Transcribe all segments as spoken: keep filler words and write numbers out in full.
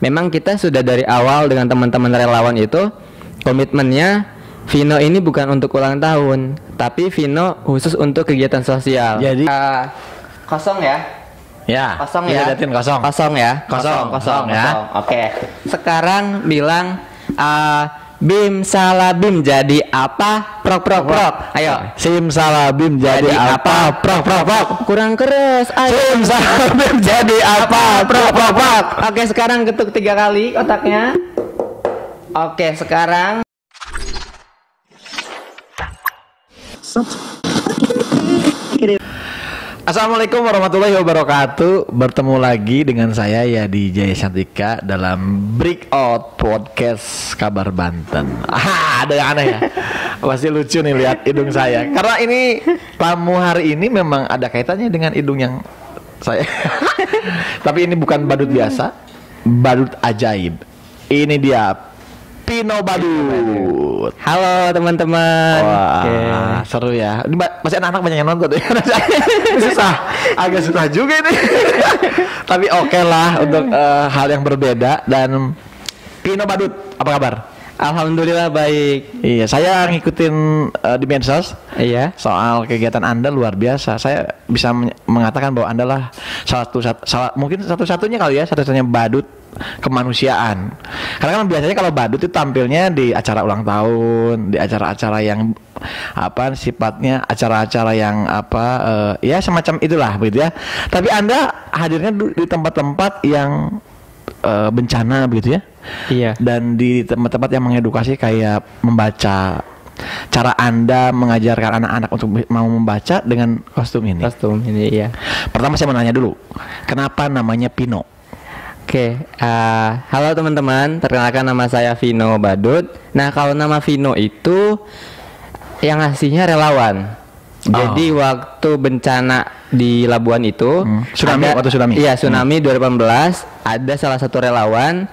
memang kita sudah dari awal dengan teman-teman relawan itu komitmennya Vino ini bukan untuk ulang tahun, tapi Vino khusus untuk kegiatan sosial. Jadi uh, kosong ya? Ya. Kosong ya. Kosong. Kosong ya. Kosong. Kosong, kosong ya. Kosong. Oke. Okay. Sekarang bilang uh, Bim salabim jadi apa? Prok prok prok. Ayo. Sim salabim jadi, jadi apa? Prok prok prok. Kurang keras. Ayo. Sim salabim jadi apa? Prok prok prok. Oke, sekarang ketuk tiga kali otaknya. Oke, sekarang. Assalamualaikum warahmatullahi wabarakatuh. Bertemu lagi dengan saya ya di Jaya Santika dalam Breakout Podcast Kabar Banten. Ah, ada yang aneh ya. Pasti lucu nih lihat hidung saya. Karena ini tamu hari ini memang ada kaitannya dengan hidung yang saya. Tapi ini bukan badut biasa, badut ajaib. Ini dia Vino Badut. Halo teman-teman. Wah, okay. Seru ya. Ini masih anak-anak banyak yang nonton. Susah, agak susah juga ini. Tapi oke okay lah untuk uh, hal yang berbeda. Dan Vino Badut, apa kabar? Alhamdulillah baik. Iya, saya ngikutin uh, di medsos. Iya. Soal kegiatan Anda luar biasa. Saya bisa men- mengatakan bahwa Anda lah salah satu, satu salah, mungkin satu-satunya kali ya, satu-satunya badut kemanusiaan. Karena kan biasanya kalau badut itu tampilnya di acara ulang tahun, di acara-acara yang apa sifatnya acara-acara yang apa uh, ya semacam itulah begitu ya. Tapi Anda hadirnya di tempat-tempat yang uh, bencana begitu ya. Iya. Dan di tempat-tempat yang mengedukasi kayak membaca. Cara Anda mengajarkan anak-anak untuk mau membaca dengan kostum ini. Kostum ini iya. Pertama saya mau nanya dulu, kenapa namanya Vino? Oke, okay, uh, halo teman-teman, perkenalkan nama saya Vino Badut. Nah kalau nama Vino itu yang ngasihnya relawan. Oh. Jadi waktu bencana di Labuan itu hmm. tsunami, ada, waktu tsunami. Iya tsunami hmm. dua ribu delapan belas ada salah satu relawan.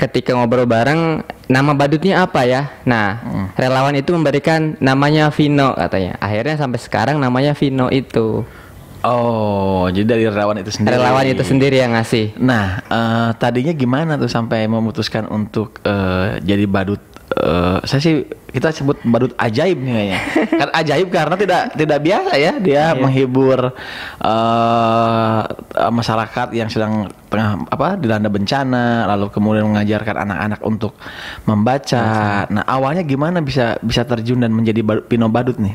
Ketika ngobrol bareng, nama badutnya apa ya? Nah hmm. relawan itu memberikan namanya Vino katanya. Akhirnya sampai sekarang namanya Vino itu. Oh, jadi dari relawan itu sendiri. Relawan itu sendiri yang ngasih. Nah, uh, tadinya gimana tuh sampai memutuskan untuk uh, jadi badut? Uh, saya sih kita sebut badut ajaib nih kayaknya. Karena ajaib karena tidak tidak biasa ya. Dia iya. menghibur uh, masyarakat yang sedang tengah apa dilanda bencana, lalu kemudian mengajarkan anak-anak untuk membaca. Masa. Nah, awalnya gimana bisa bisa terjun dan menjadi Vino Badut nih?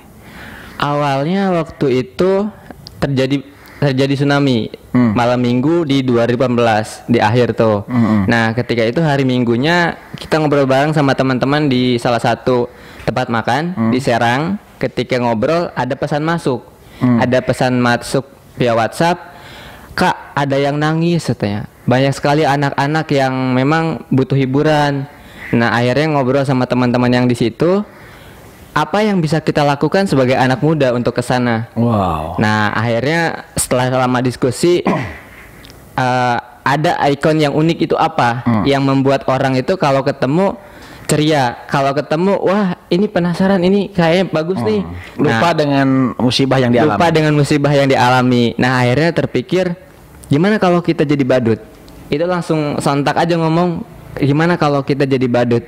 Awalnya waktu itu terjadi terjadi tsunami hmm. malam minggu di dua ribu delapan belas di akhir tuh. Hmm. Nah ketika itu hari minggunya kita ngobrol bareng sama teman-teman di salah satu tempat makan hmm. di Serang. Ketika ngobrol ada pesan masuk, hmm. ada pesan masuk via WhatsApp. Kak ada yang nangis katanya. Banyak sekali anak-anak yang memang butuh hiburan. Nah akhirnya ngobrol sama teman-teman yang di situ. Apa yang bisa kita lakukan sebagai anak muda untuk kesana? Wow. Nah akhirnya setelah lama diskusi uh, ada ikon yang unik itu apa? Hmm. Yang membuat orang itu kalau ketemu ceria, kalau ketemu wah ini penasaran ini kayaknya bagus hmm. nih. Lupa nah, dengan musibah yang dialami. Lupa dengan musibah yang dialami. Nah akhirnya terpikir gimana kalau kita jadi badut? Itu langsung sontak aja ngomong gimana kalau kita jadi badut?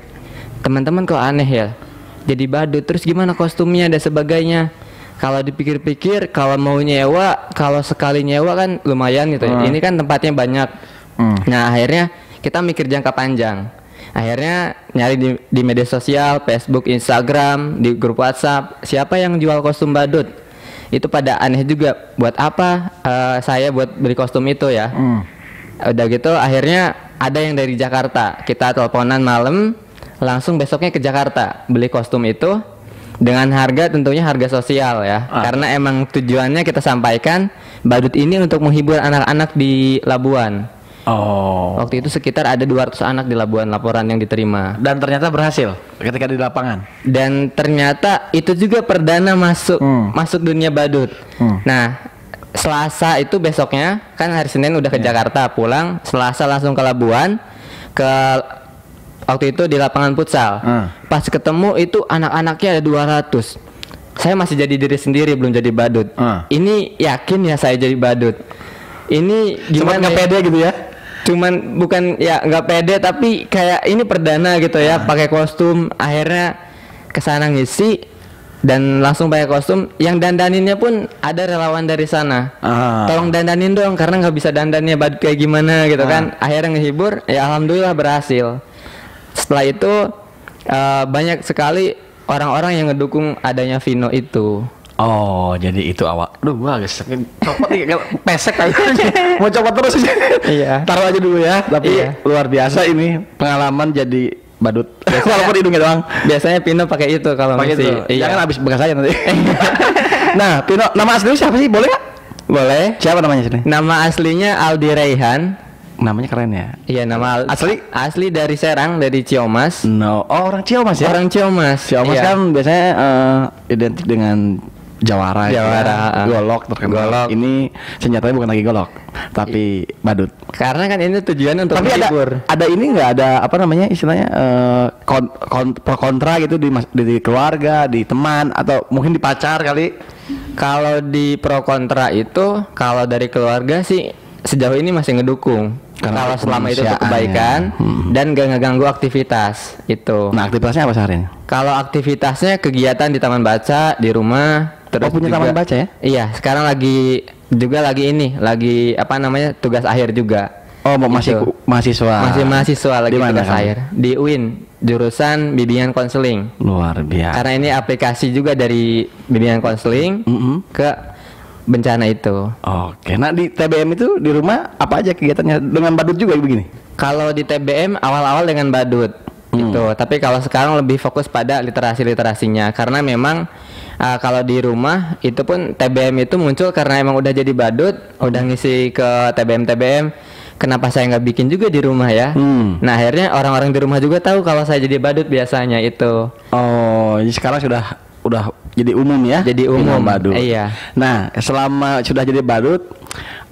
Teman-teman kok aneh ya? Jadi badut, terus gimana kostumnya dan sebagainya. Kalau dipikir-pikir, kalau mau nyewa, kalau sekali nyewa kan lumayan gitu hmm. Ini kan tempatnya banyak hmm. Nah akhirnya kita mikir jangka panjang. Akhirnya nyari di, di media sosial, Facebook, Instagram, di grup WhatsApp. Siapa yang jual kostum badut? Itu pada aneh juga, buat apa uh, saya buat beli kostum itu ya hmm. Udah gitu akhirnya ada yang dari Jakarta. Kita teleponan malam, langsung besoknya ke Jakarta beli kostum itu dengan harga tentunya harga sosial ya ah. Karena emang tujuannya kita sampaikan badut ini untuk menghibur anak-anak di Labuan. Oh. Waktu itu sekitar ada dua ratus anak di Labuan laporan yang diterima. Dan ternyata berhasil ketika di lapangan. Dan ternyata itu juga perdana masuk hmm. masuk dunia badut. Hmm. Nah Selasa itu besoknya kan hari Senin udah ke yeah. Jakarta pulang, Selasa langsung ke Labuan ke waktu itu di lapangan futsal. Hmm. Pas ketemu itu anak-anaknya ada dua ratus. Saya masih jadi diri sendiri, belum jadi badut. Hmm. Ini yakin ya saya jadi badut. Ini gimana? Sempat gak pede gitu ya? cuman bukan ya nggak pede, tapi kayak ini perdana gitu ya, pakai kostum. Akhirnya kesana ngisi dan langsung pakai kostum. Yang dandaninnya pun ada relawan dari sana. Ah. Tolong dandanin dong karena nggak bisa dandannya badut kayak gimana gitu ah. kan. Akhirnya ngehibur, ya alhamdulillah berhasil. Setelah itu uh, banyak sekali orang-orang yang ngedukung adanya Vino itu. Oh, jadi itu awak. Duh, gua agak copot nih, pesek aja. Mau copot terus aja. Iya. Taruh aja dulu ya. Tapi iya. Luar biasa ini pengalaman jadi badut. Walaupun hidungnya doang. Biasanya Vino pakai itu kalau ngisi. Iya. Jangan habis bekas aja nanti. Nah, Vino nama aslinya siapa sih? Boleh enggak? Boleh. Siapa namanya sini? Nama aslinya Aldi Reihan. Namanya keren ya. Iya, nama asli asli dari Serang, dari Ciomas. No, oh, orang Ciomas ya. Orang Ciomas. Ciomas iya. Kan biasanya uh, identik dengan Jawara, Jawara ya. uh. golok terkenal. Golok. Ini senjatanya bukan lagi golok, tapi badut. Karena kan ini tujuannya untuk menghibur. Tapi ada, ada ini nggak ada apa namanya istilahnya uh, kon, kon, pro kontra gitu di, di, di keluarga, di teman atau mungkin di pacar kali. Kalau di pro kontra itu kalau dari keluarga sih sejauh ini masih ngedukung. Karena kalau selama itu untuk kebaikan ya. hmm. dan gak ngeganggu aktivitas itu. Nah, aktivitasnya apa sehari ini? Kalau aktivitasnya kegiatan di taman baca, di rumah. Terus oh, punya juga, taman baca ya? Iya, sekarang lagi juga lagi ini, lagi apa namanya tugas akhir juga. Oh, mau masih itu. mahasiswa? Masih mahasiswa lagi dimana tugas kamu? Akhir di U I N, jurusan bimbingan konseling. Luar biasa. Karena ini aplikasi juga dari bimbingan konseling mm-hmm. ke bencana itu. Oke, nah di T B M itu di rumah apa aja kegiatannya dengan badut juga begini? Kalau di T B M awal-awal dengan badut hmm. gitu, tapi kalau sekarang lebih fokus pada literasi-literasinya karena memang uh, kalau di rumah itu pun T B M itu muncul karena emang udah jadi badut, hmm. udah ngisi ke T B M-T B M. Kenapa saya nggak bikin juga di rumah ya? Hmm. Nah akhirnya orang-orang di rumah juga tahu kalau saya jadi badut biasanya itu. Oh, jadi sekarang sudah udah jadi umum ya, jadi umum badut. Eh, iya. Nah, selama sudah jadi badut,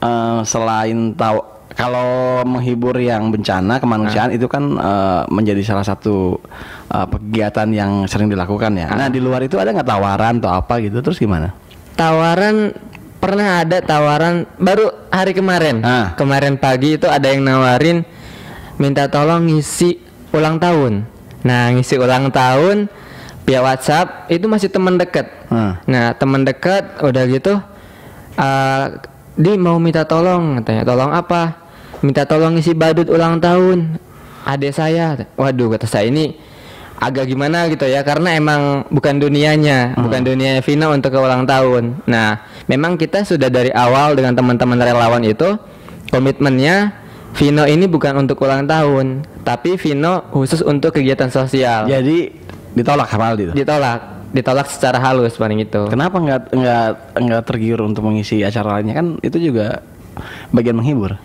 uh, selain tahu kalau menghibur yang bencana kemanusiaan ah. itu kan uh, menjadi salah satu uh, kegiatan yang sering dilakukan ya. Ah. Nah, di luar itu ada nggak tawaran atau apa gitu? Terus gimana? Tawaran pernah ada tawaran baru hari kemarin. Ah. Kemarin pagi itu ada yang nawarin minta tolong ngisi ulang tahun. Nah, ngisi ulang tahun via WhatsApp itu masih teman dekat. Hmm. Nah, teman dekat udah gitu uh, di mau minta tolong, katanya. Tolong apa? Minta tolong isi badut ulang tahun adik saya. Waduh, kata saya ini agak gimana gitu ya karena emang bukan dunianya, hmm. bukan dunianya Vino untuk ke ulang tahun. Nah, memang kita sudah dari awal dengan teman-teman relawan itu komitmennya Vino ini bukan untuk ulang tahun, tapi Vino khusus untuk kegiatan sosial. Jadi ditolak sama Aldi itu? Ditolak, ditolak secara halus paling itu. Kenapa nggak nggak nggak tergiur untuk mengisi acara lainnya, kan itu juga bagian menghibur?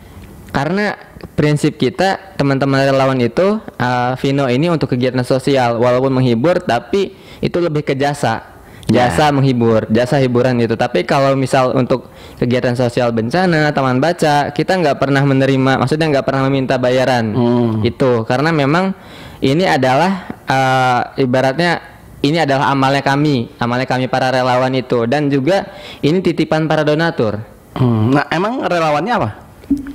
Karena prinsip kita teman-teman relawan itu uh, Vino ini untuk kegiatan sosial walaupun menghibur tapi itu lebih ke jasa, jasa yeah. menghibur, jasa hiburan itu. Tapi kalau misal untuk kegiatan sosial bencana, taman baca kita nggak pernah menerima, maksudnya nggak pernah meminta bayaran hmm. itu karena memang ini adalah uh, ibaratnya ini adalah amalnya kami, amalnya kami para relawan itu dan juga ini titipan para donatur. Hmm. Nah, emang relawannya apa?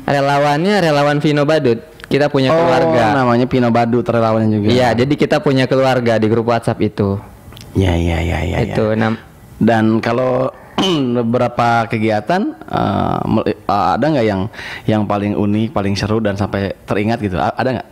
Relawannya relawan Vino Badut. Kita punya oh, keluarga. Oh, namanya Vino Badut relawannya juga. Iya, jadi kita punya keluarga di grup WhatsApp itu. Ya, ya, ya, ya. Itu. Ya. Dan kalau beberapa kegiatan uh, ada nggak yang yang paling unik, paling seru dan sampai teringat gitu? A- ada nggak?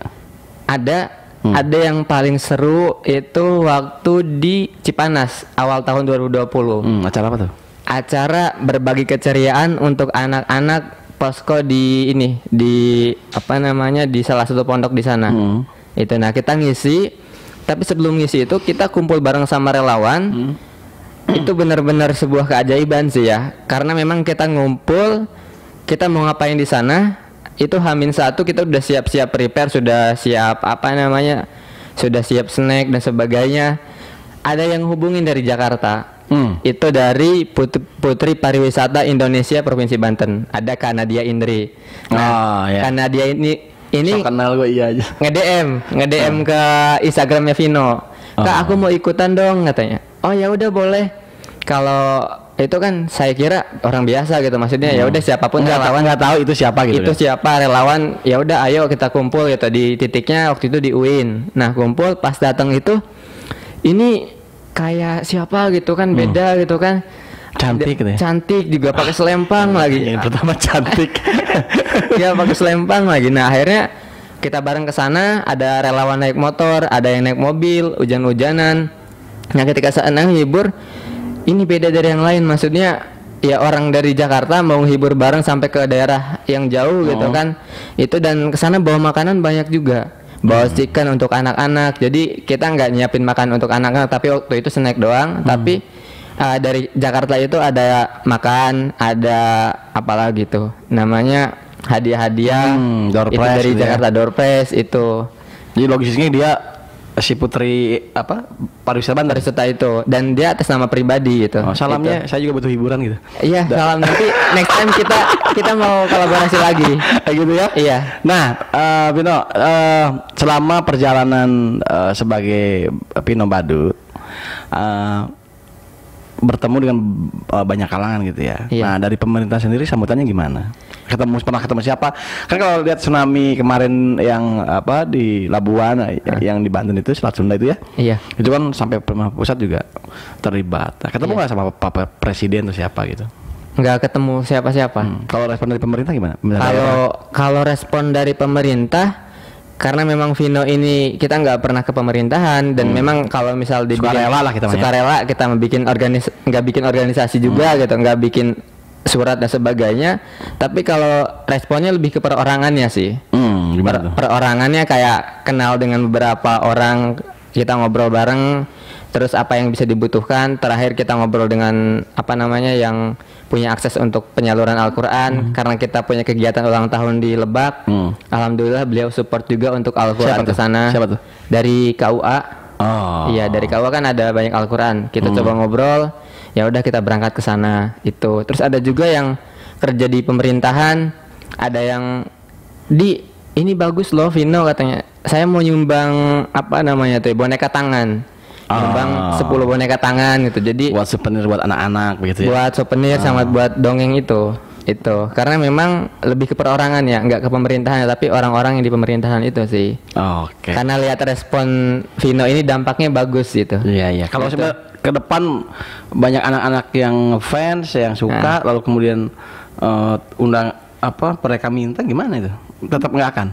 Ada. Hmm. Ada yang paling seru itu waktu di Cipanas awal tahun dua ribu dua puluh. Hmm, acara apa tuh? Acara berbagi keceriaan untuk anak-anak posko di ini di apa namanya di salah satu pondok di sana. Hmm. Itu nah kita ngisi, tapi sebelum ngisi itu kita kumpul bareng sama relawan. Hmm. Itu benar-benar sebuah keajaiban sih ya, karena memang kita ngumpul, kita mau ngapain di sana? Itu Hamin satu kita udah siap-siap prepare, sudah siap apa namanya, sudah siap snack dan sebagainya. Ada yang hubungin dari Jakarta, hmm. itu dari Putri, Putri Pariwisata Indonesia Provinsi Banten. Ada Kak Nadia Indri. Nah, oh, yeah. Kak Nadia ini ini so kenal gue iya aja. Nge-D M, nge-D M hmm. ke Instagramnya Vino. Kak oh. aku mau ikutan dong katanya. Oh ya udah boleh. Kalau itu kan saya kira orang biasa gitu, maksudnya hmm. ya udah siapapun nggak tahu nggak tahu itu siapa gitu. Itu kan? Siapa relawan, ya udah ayo kita kumpul gitu di titiknya waktu itu di U I N. Nah kumpul pas datang itu ini kayak siapa gitu kan beda hmm. gitu kan. Cantik deh. Cantik juga pakai selempang ah, lagi. Yang pertama cantik. Ya pakai selempang lagi. Nah akhirnya kita bareng ke sana, ada relawan naik motor, ada yang naik mobil, hujan-hujanan. Nah ketika sana hibur, ini beda dari yang lain, maksudnya ya orang dari Jakarta mau hibur bareng sampai ke daerah yang jauh oh. gitu kan. Itu dan kesana bawa makanan banyak juga, bawa hmm. chicken untuk anak-anak. Jadi kita nggak nyiapin makan untuk anak-anak, tapi waktu itu snack doang. Hmm. Tapi uh, dari Jakarta itu ada makan, ada apalah gitu, namanya hadiah-hadiah. Hmm, itu dari dia. Jakarta doorpress itu. Jadi logisnya dia si Putri apa pariwisata Banten pariwisata itu, dan dia atas nama pribadi gitu. Oh, salamnya gitu. Saya juga butuh hiburan gitu. Iya, salam nanti next time kita kita mau kolaborasi lagi gitu ya. Iya. Nah, uh, Vino, uh, selama perjalanan uh, sebagai Vino Badut uh, bertemu dengan uh, banyak kalangan gitu ya. Iya. Nah, dari pemerintah sendiri sambutannya gimana? Ketemu pernah ketemu siapa? Kan kalau lihat tsunami kemarin yang apa di Labuan nah. yang di Banten itu Selat Sunda itu ya. Iya. Itu kan sampai pemerintah pusat juga terlibat. Nah, ketemu enggak iya. sama Pak Presiden atau siapa gitu? Enggak ketemu siapa-siapa. Hmm. Kalau respon dari pemerintah gimana? Kalau kalau respon dari pemerintah, karena memang Vino ini kita nggak pernah ke pemerintahan dan hmm. memang kalau misal di sukarela lah kita sukarela kita bikin organis nggak bikin organisasi juga hmm. gitu, nggak bikin surat dan sebagainya, tapi kalau responnya lebih ke perorangannya sih. Hmm, per- perorangannya kayak kenal dengan beberapa orang, kita ngobrol bareng, terus apa yang bisa dibutuhkan. Terakhir kita ngobrol dengan apa namanya yang punya akses untuk penyaluran Al-Quran, hmm. karena kita punya kegiatan ulang tahun di Lebak. Hmm. Alhamdulillah beliau support juga untuk Al-Quran ke sana. Siapa tuh? Dari K U A. Oh. Iya, dari K U A kan ada banyak Al-Quran. Kita hmm. coba ngobrol. Ya udah kita berangkat ke sana itu. Terus ada juga yang kerja di pemerintahan, ada yang di ini bagus loh Vino katanya. Saya mau nyumbang apa namanya tuh boneka tangan. Oh. Nyumbang sepuluh boneka tangan gitu. Jadi buat souvenir buat anak-anak begitu ya. Buat souvenir oh. sama buat dongeng itu. Itu karena memang lebih ke perorangan ya, nggak ke pemerintahan, tapi orang-orang yang di pemerintahan itu sih. Oh, oke. Okay. Karena lihat respon Vino ini dampaknya bagus gitu. Iya iya. Kalau sebenarnya ke depan banyak anak-anak yang fans yang suka, nah. lalu kemudian uh, undang apa mereka minta gimana itu? Tetap nggak akan?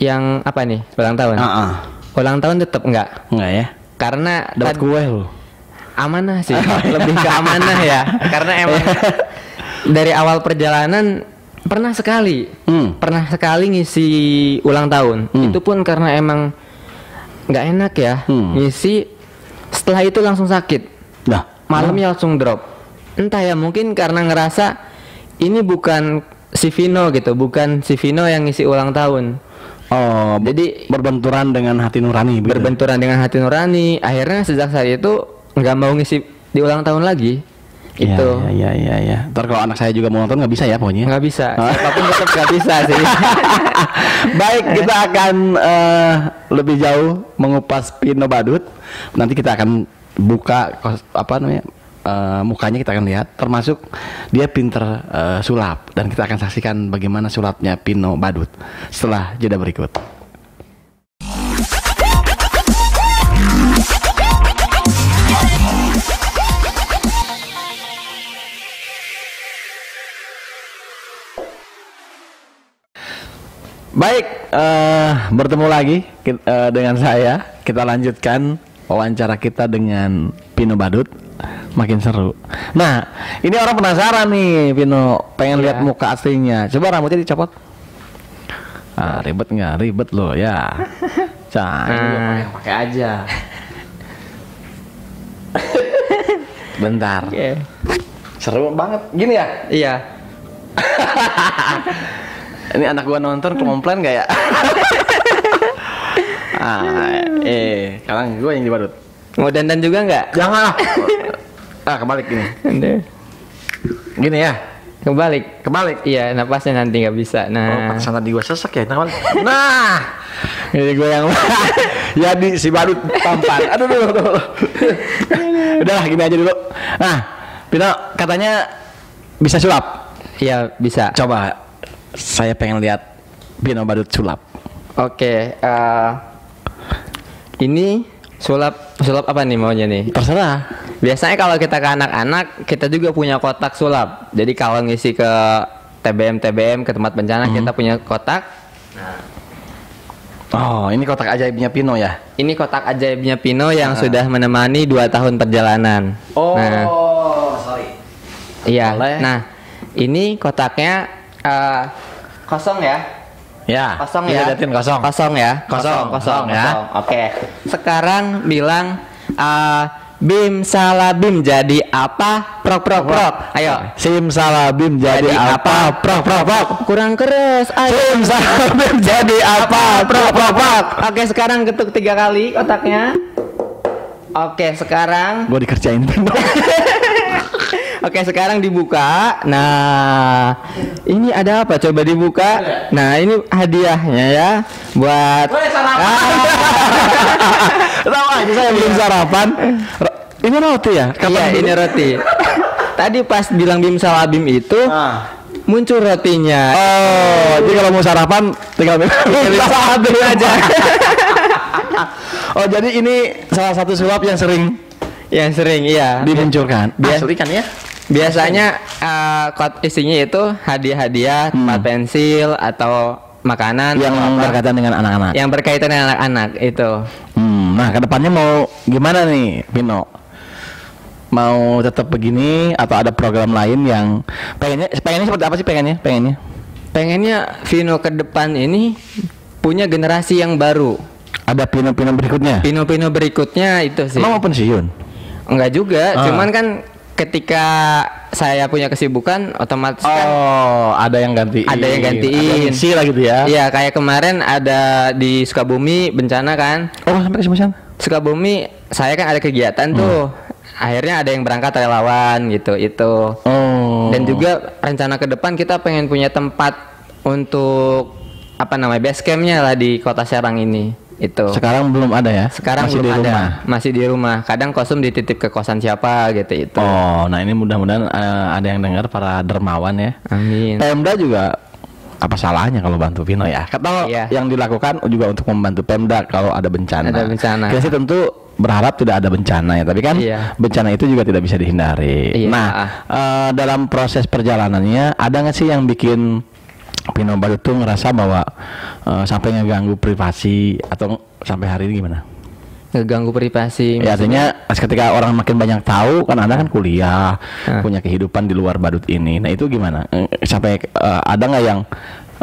Yang apa nih ulang tahun? Uh-uh. Ulang tahun tetap nggak? Nggak ya? Karena dapat kue loh. Amanah sih, lebih ke amanah ya. Karena emang dari awal perjalanan pernah sekali, hmm. pernah sekali ngisi ulang tahun. Hmm. Itu pun karena emang nggak enak ya hmm. ngisi. Setelah itu langsung sakit. Nah, malamnya langsung drop. Entah ya, mungkin karena ngerasa ini bukan si Vino gitu, bukan si Vino yang ngisi ulang tahun. Oh, jadi berbenturan dengan hati nurani. Berbenturan dengan hati nurani. Akhirnya sejak saat itu nggak mau ngisi di ulang tahun lagi. Itu ya, ya, ya, ya. Ntar kalau anak saya juga mau nonton nggak bisa ya pokoknya. Nggak bisa, siapapun tetap nggak bisa sih. Baik, kita akan uh, lebih jauh mengupas Vino Badut. Nanti kita akan buka apa namanya uh, mukanya, kita akan lihat. Termasuk dia pinter uh, sulap, dan kita akan saksikan bagaimana sulapnya Vino Badut setelah jeda berikut. Baik, uh, bertemu lagi kita, uh, dengan saya. Kita lanjutkan wawancara kita dengan Vino Badut. Makin seru. Nah, ini orang penasaran nih, Vino. Pengen ya. Lihat muka aslinya. Coba rambutnya dicopot. Ah, ribet nggak? Ribet loh ya. Cah, nah. pakai aja. Bentar. Okay. Seru banget. Gini ya? Iya. Ini anak gua nonton komplain gak ya? ah, eh, kalang gua yang dibadut. Mau dandan juga nggak? Jangan. ah, kebalik gini. Gini ya? Kebalik. Kebalik. Iya, napasnya nanti nggak bisa. Nah, oh, pantesan tadi gua sesek ya. Nah, nah. Jadi gua yang jadi si badut tampan. Aduh, aduh, aduh. Udahlah, gini aja dulu. Nah, Pino katanya bisa sulap. Iya bisa. Coba saya pengen lihat Vino Badut sulap. Oke, okay, uh, ini sulap sulap apa nih maunya nih? Terserah. Biasanya kalau kita ke anak-anak kita juga punya kotak sulap. Jadi kalau ngisi ke T B M T B M ke tempat bencana mm-hmm. kita punya kotak. Oh, ini kotak ajaibnya Pino ya? Ini kotak ajaibnya Pino yang nah. sudah menemani dua tahun perjalanan. Oh, nah. sorry. Iya. Oleh. Nah, ini kotaknya uh, kosong ya? Ya. Kosong ya. Kosong. Kosong ya. Kosong. Kosong, kosong ya. Kosong. Oke. Okay. Sekarang bilang uh, bim salabim jadi apa? Prok prok prok. Ayo. Sim salabim jadi, jadi apa? Prok prok prok. Kurang keras. Ayo. Sim salabim jadi apa? Prok prok prok. Oke, sekarang ketuk tiga kali otaknya. Oke, sekarang gua dikerjain. Oke, sekarang dibuka. Nah, ini ada apa? Coba dibuka. Nah, ini hadiahnya ya buat sarapan. Lama aja saya belum sarapan. Ini roti ya? Iya, ini roti. Tadi pas bilang bim salabim itu ah. muncul rotinya. Oh, jadi kalau mau sarapan tinggal bim salabim aja. Oh, jadi ini salah satu sulap yang sering yang sering iya dimunculkan. Bias- Asli kan ya? Biasanya uh, kot isinya itu hadiah-hadiah, tempat hmm. pensil atau makanan yang berkaitan dengan anak-anak. Yang berkaitan dengan anak-anak itu. Hmm, nah, kedepannya mau gimana nih, Vino? Mau tetap begini atau ada program lain yang pengennya? Pengennya seperti apa sih pengennya? Pengennya? Pengennya Vino ke depan ini punya generasi yang baru. Ada Vino-Vino berikutnya? Vino-Vino berikutnya itu sih. Emang mau pensiun? Enggak juga, ah. cuman kan ketika saya punya kesibukan otomatis kan oh ada yang gantiin ada yang gantiin sih lah gitu ya. Iya, kayak kemarin ada di Sukabumi bencana kan. Oh, sampai ke Semarang Sukabumi saya kan ada kegiatan hmm. tuh akhirnya ada yang berangkat relawan gitu itu. Oh, dan juga rencana ke depan kita pengen punya tempat untuk apa namanya base campnya lah di kota Serang ini itu. Sekarang belum ada ya? Sekarang masih belum di rumah. Ada, masih di rumah. Kadang kosum dititip ke kosan siapa gitu itu. Oh, nah ini mudah-mudahan uh, ada yang dengar para dermawan ya. Amin. Pemda juga apa salahnya kalau bantu Vino ya? Kalau iya. yang dilakukan juga untuk membantu Pemda kalau ada bencana. Ada bencana. Kita sih tentu berharap tidak ada bencana ya, tapi kan iya. bencana itu juga tidak bisa dihindari. Iya. Nah, uh, dalam proses perjalanannya ada nggak sih yang bikin Vino Badut tuh ngerasa bahwa uh, sampai ngeganggu privasi atau sampai hari ini gimana? Ngeganggu privasi. Ya, artinya ketika orang makin banyak tahu kan Anda kan kuliah, hmm. punya kehidupan di luar Badut ini. Nah, itu gimana? Sampai uh, ada nggak yang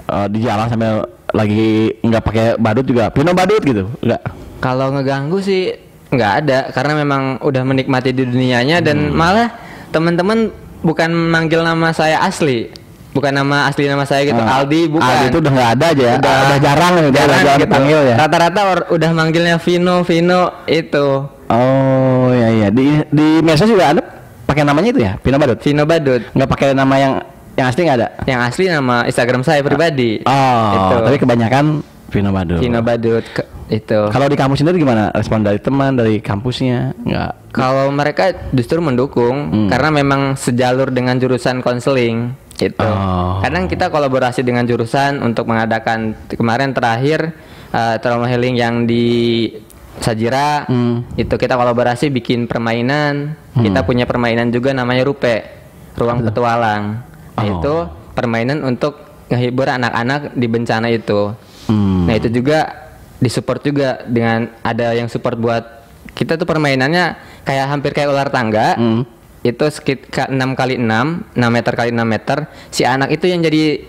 uh, di jalan sampai lagi nggak pakai Badut juga Vino Badut gitu? Enggak. Kalau ngeganggu sih nggak ada karena memang udah menikmati di dunianya hmm. dan malah teman-teman bukan manggil nama saya asli. Bukan nama asli nama saya gitu, uh, Aldi bukan. Aldi itu udah nggak ada aja, udah, udah jarang, jarang, jarang, jarang gitu. Panggil ya. Rata-rata or- udah manggilnya Vino, Vino itu. Oh ya ya, di di medsos juga ada pakai namanya itu ya, Vino Badut. Vino Badut, nggak pakai nama yang yang asli nggak ada. Yang asli nama Instagram saya pribadi. Oh, itu. Tapi kebanyakan Vino Badut. Vino Badut ke- itu. Kalau di kampus sendiri gimana respon dari teman dari kampusnya? Nggak. Kalau mereka justru mendukung hmm. karena memang sejalur dengan jurusan konseling. Gitu. Oh. Kadang kita kolaborasi dengan jurusan untuk mengadakan kemarin terakhir uh, trauma healing yang di Sajira hmm. itu kita kolaborasi bikin permainan. Hmm. Kita punya permainan juga namanya Rupe, Ruang Aduh. Petualang. Oh. Itu permainan untuk menghibur anak-anak di bencana itu. Hmm. Nah, itu juga disupport juga dengan ada yang support buat kita tuh permainannya kayak hampir kayak ular tangga. Hmm. Itu sekitar enam kali enam, enam meter kali enam meter. Si anak itu yang jadi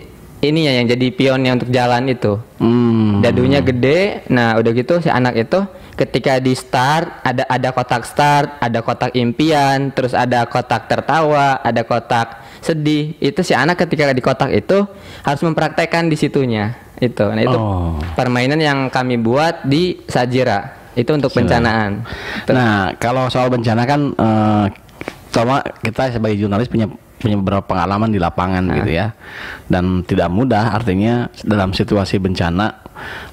ininya, yang jadi pionnya untuk jalan itu. Hmm. Dadunya gede. Nah, udah gitu si anak itu ketika di start ada ada kotak start, ada kotak impian, terus ada kotak tertawa, ada kotak sedih. Itu si anak ketika di kotak itu harus mempraktekkan di situnya. Itu. Nah, itu oh. permainan yang kami buat di Sajira. Itu untuk sure. bencanaan. Nah, kalau soal bencana kan uh, sama kita sebagai jurnalis punya punya beberapa pengalaman di lapangan nah. gitu ya. Dan tidak mudah, artinya dalam situasi bencana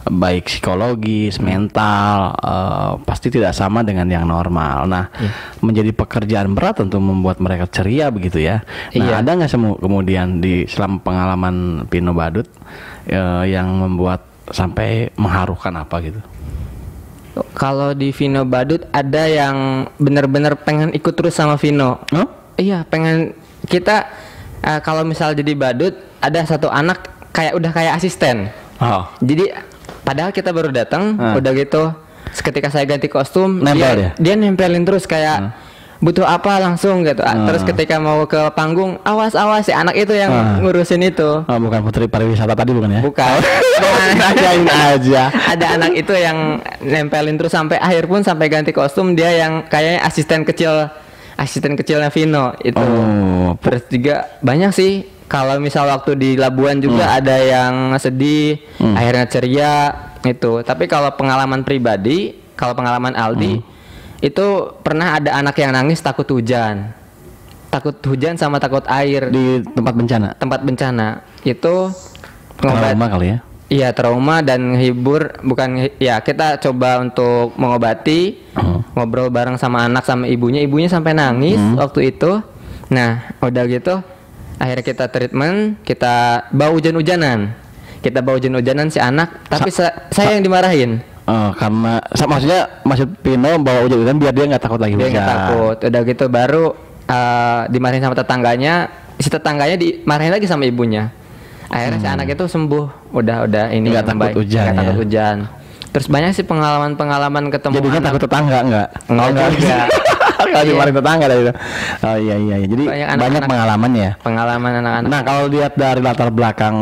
baik psikologis, mental uh, pasti tidak sama dengan yang normal. Nah, yeah. menjadi pekerjaan berat untuk membuat mereka ceria begitu ya. Nah, yeah. ada nggak semu- kemudian di selama pengalaman Vino Badut uh, yang membuat sampai mengharukan apa gitu? Kalau di Vino Badut ada yang benar-benar pengen ikut terus sama Vino. Huh? Iya, pengen kita uh, kalau misal jadi badut ada satu anak kayak udah kayak asisten. Oh. Jadi padahal kita baru datang, uh. udah gitu. Ketika saya ganti kostum, nempel dia, ya? Dia nempelin terus kayak uh. butuh apa langsung gitu. Uh. Terus ketika mau ke panggung, awas awas si anak itu yang uh. ngurusin itu. Oh, bukan putri pariwisata tadi bukan ya? Bukan. Nanyain aja. Ada anak itu yang nempelin terus sampai akhir pun sampai ganti kostum dia yang kayaknya asisten kecil. Asisten kecilnya Vino itu. Oh. Terus juga banyak sih. Kalau misal waktu di Labuan juga hmm. ada yang sedih, hmm. akhirnya ceria itu. Tapi kalau pengalaman pribadi, kalau pengalaman Aldi hmm. itu pernah ada anak yang nangis takut hujan. Takut hujan sama takut air di tempat bencana. Tempat bencana. Itu trauma ngobat, kali ya. Iya, trauma dan hibur bukan ya kita coba untuk mengobati, hmm. ngobrol bareng sama anak sama ibunya. Ibunya sampai nangis hmm. waktu itu. Nah, udah gitu akhirnya kita treatment, kita bawa hujan-hujanan, kita bawa hujan-hujanan si anak, tapi sa- sa- saya sa- yang dimarahin. Oh, karena sa- maksudnya maksud Vino bawa hujan-hujanan biar dia nggak takut lagi hujan. Dia nggak takut, udah gitu baru uh, dimarahin sama tetangganya, si tetangganya dimarahin lagi sama ibunya. Akhirnya hmm. si anak itu sembuh, udah-udah ini nggak takut baik. hujan. Nggak ya. takut hujan. Terus banyak sih pengalaman-pengalaman ketemu. Jadinya anak takut tetangga nggak? Nggak oh, juga. Kalau iya. dimarahin tetangga dari itu. Oh iya iya. Jadi banyak, banyak pengalaman ya. Pengalaman anak-anak. Nah, kalau lihat dari latar belakang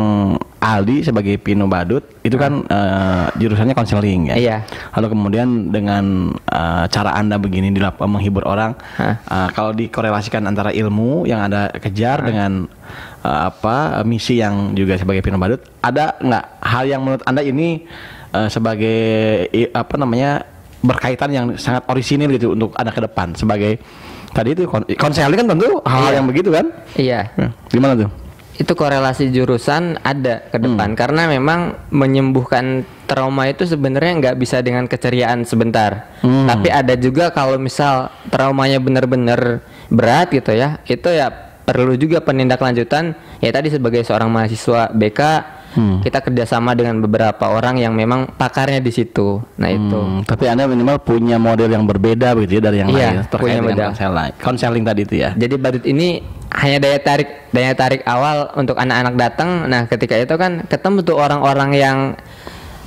Aldi sebagai Vino Badut itu hmm. kan uh, jurusannya konseling ya. Iya. Lalu kemudian dengan uh, cara Anda begini dilap- menghibur orang, huh? uh, kalau dikorelasikan antara ilmu yang Anda kejar hmm. dengan uh, apa misi yang juga sebagai Vino Badut, ada nggak hal yang menurut Anda ini uh, sebagai i, apa namanya? berkaitan yang sangat orisinil gitu untuk anak ke depan sebagai tadi itu konseling kan tentu hal iya. yang begitu kan? Iya. Nah, gimana tuh? Itu korelasi jurusan ada ke depan hmm. karena memang menyembuhkan trauma itu sebenarnya nggak bisa dengan keceriaan sebentar. Hmm. Tapi ada juga kalau misal traumanya benar-benar berat gitu ya, itu ya perlu juga penindaklanjutan ya tadi sebagai seorang mahasiswa B K. Hmm. Kita kerjasama dengan beberapa orang yang memang pakarnya di situ. Nah hmm, itu. Tapi Anda minimal punya model yang berbeda begitu ya dari yang iya, lain terkait dengan konseling tadi itu ya. Jadi badut ini hanya daya tarik daya tarik awal untuk anak-anak datang. Nah ketika itu kan ketemu tuh orang-orang yang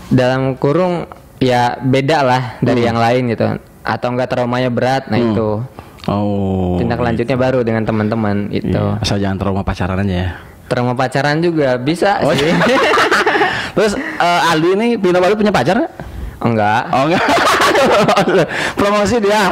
dalam kurung ya beda lah dari hmm. yang lain gitu. Atau enggak traumanya berat. Nah hmm. itu. Oh. Tindak lanjutnya gitu. Baru dengan teman-teman itu. Iya. Asal jangan trauma pacaran aja ya. Trauma pacaran juga bisa oh, sih. Terus uh, Aldi ini Vino Badut punya pacar nggak? Enggak. Oh enggak. Promosi dia.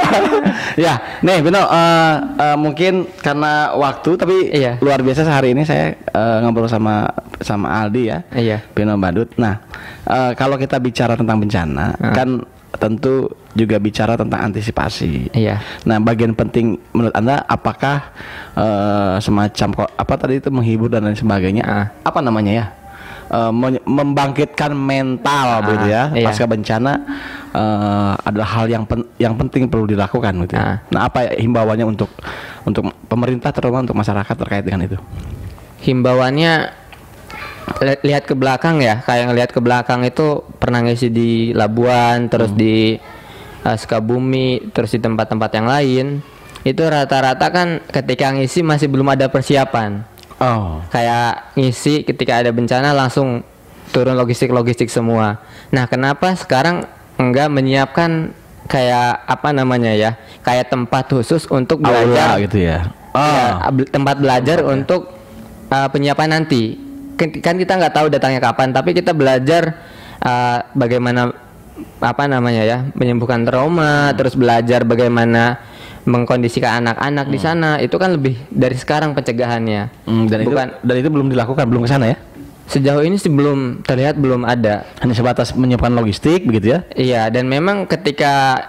Ya, nih Vino uh, uh, mungkin karena waktu tapi iya. luar biasa sehari ini saya uh, ngobrol sama sama Aldi ya. Iya. Vino Badut. Nah, uh, kalau kita bicara tentang bencana uh. kan tentu juga bicara tentang antisipasi. Iya. Nah, bagian penting menurut Anda apakah uh, semacam apa tadi itu menghibur dan lain sebagainya? Uh. Apa namanya ya? Uh, membangkitkan mental uh, begitu ya. Iya. Pasca bencana uh, adalah hal yang pen, yang penting perlu dilakukan gitu. Uh. Nah, apa himbauannya untuk untuk pemerintah terutama untuk masyarakat terkait dengan itu? Himbauannya lihat ke belakang ya, kayak ngelihat ke belakang itu pernah ngisi di Labuan, terus hmm. di uh, Sukabumi, terus di tempat-tempat yang lain. Itu rata-rata kan ketika ngisi masih belum ada persiapan. Oh. Kayak ngisi ketika ada bencana langsung turun logistik-logistik semua. Nah, kenapa sekarang enggak menyiapkan kayak apa namanya ya, kayak tempat khusus untuk belajar aula gitu ya. Oh. Ya, tempat belajar Tempatnya. untuk uh, penyiapan nanti. Kan kita nggak tahu datangnya kapan, tapi kita belajar uh, bagaimana apa namanya ya menyembuhkan trauma, hmm. terus belajar bagaimana mengkondisikan anak-anak hmm. di sana. Itu kan lebih dari sekarang pencegahannya. Hmm, dan Bukan, itu dan itu belum dilakukan, belum ke sana ya? Sejauh ini sih belum terlihat belum ada. Hanya sebatas menyiapkan logistik begitu ya? Iya, dan memang ketika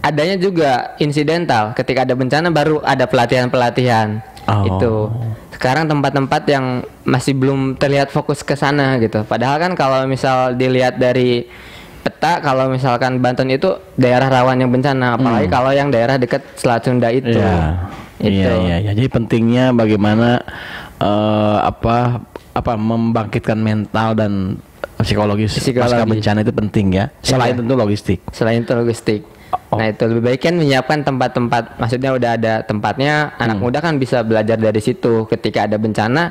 adanya juga insidental, ketika ada bencana baru ada pelatihan-pelatihan. oh. Itu sekarang tempat-tempat yang masih belum terlihat fokus ke sana gitu. Padahal kan kalau misal dilihat dari peta, kalau misalkan Banten itu daerah rawan yang bencana, apalagi hmm. kalau yang daerah dekat Selat Sunda itu. Iya, iya, iya. Ya. Jadi pentingnya bagaimana uh, apa apa membangkitkan mental dan psikologis pasca bencana itu penting ya. Selain ya. tentu logistik. Selain itu logistik. Oh. Nah itu lebih baik kan menyiapkan tempat-tempat, maksudnya udah ada tempatnya, anak hmm. muda kan bisa belajar dari situ. Ketika ada bencana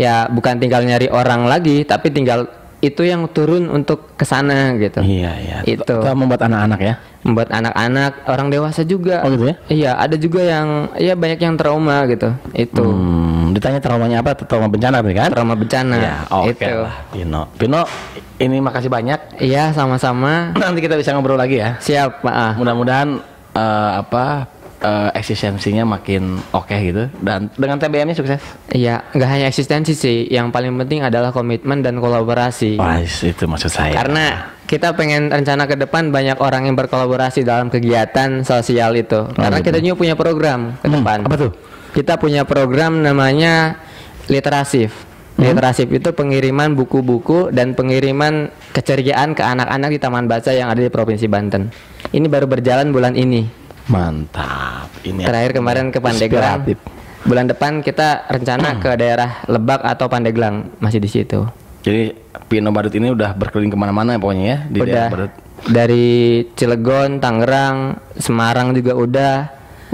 ya bukan tinggal nyari orang lagi, tapi tinggal itu yang turun untuk kesana gitu. Iya iya. Itu T- membuat anak-anak ya. Membuat anak-anak, orang dewasa juga. Oh gitu ya? Iya, ada juga yang ya banyak yang trauma gitu. Itu. Hmm, ditanya traumanya apa? Trauma bencana kan? Trauma bencana. Ya, oke okay lah. Vino, Vino, ini makasih banyak. Iya, sama-sama. Nanti kita bisa ngobrol lagi ya. Siap, Pak. Mudah-mudahan uh, apa? Uh, eksistensinya makin oke okay gitu, dan dengan T B M nya sukses. Iya, nggak hanya eksistensi sih, yang paling penting adalah komitmen dan kolaborasi. Wah, itu maksud saya. Karena kita pengen rencana ke depan banyak orang yang berkolaborasi dalam kegiatan sosial itu. Oh, karena betul. Kita juga punya program ke depan. Hmm, apa tuh? Kita punya program namanya Literasif. Hmm. Literasif itu pengiriman buku-buku dan pengiriman keceriaan ke anak-anak di Taman Baca yang ada di Provinsi Banten. Ini baru berjalan bulan ini. Mantap. Ini terakhir kemarin ke Pandeglang. Inspiratif. Bulan depan kita rencana ke daerah Lebak atau Pandeglang, masih di situ. Jadi Vino Badut ini udah berkeliling kemana-mana pokoknya ya di udah. daerah Badut. Dari Cilegon, Tangerang, Semarang juga udah.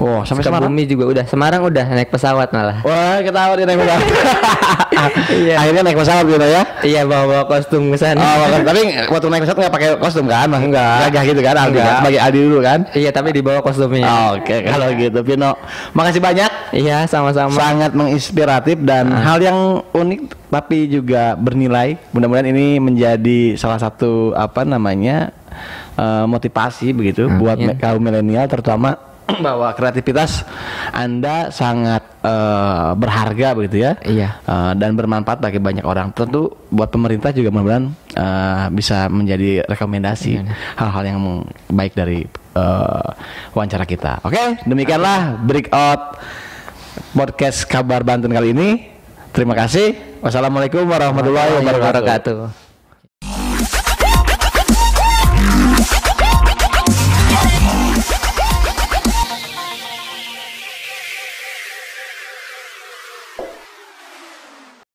Wow, sampai Sukabumi juga udah. Semarang udah naik pesawat malah. Wah, ketawa dia naik pesawat. Iya. Akhirnya naik pesawat gitu ya. Iya, bawa-bawa kostum ke sana. Oh, tapi waktu naik pesawat enggak pakai kostum kan? Enggak. Gagah gitu kan? Enggak. Sebagai Aldi dulu kan? Iya, tapi dibawa kostumnya. Oh, oke, okay. Kalau gitu Vino, makasih banyak. Iya, sama-sama. Sangat menginspiratif dan uh. hal yang unik tapi juga bernilai. Mudah-mudahan ini menjadi salah satu apa namanya? Uh, motivasi begitu uh, buat iya. kaum milenial terutama bahwa kreativitas Anda sangat uh, berharga begitu ya. Iya. Uh, dan bermanfaat bagi banyak orang. Tentu buat pemerintah juga mudah-mudahan uh, bisa menjadi rekomendasi iya. hal-hal yang baik dari uh, wawancara kita. Oke, okay? Demikianlah Breakout Podcast Kabar Banten kali ini. Terima kasih. Wassalamualaikum warahmatullahi wabarakatuh.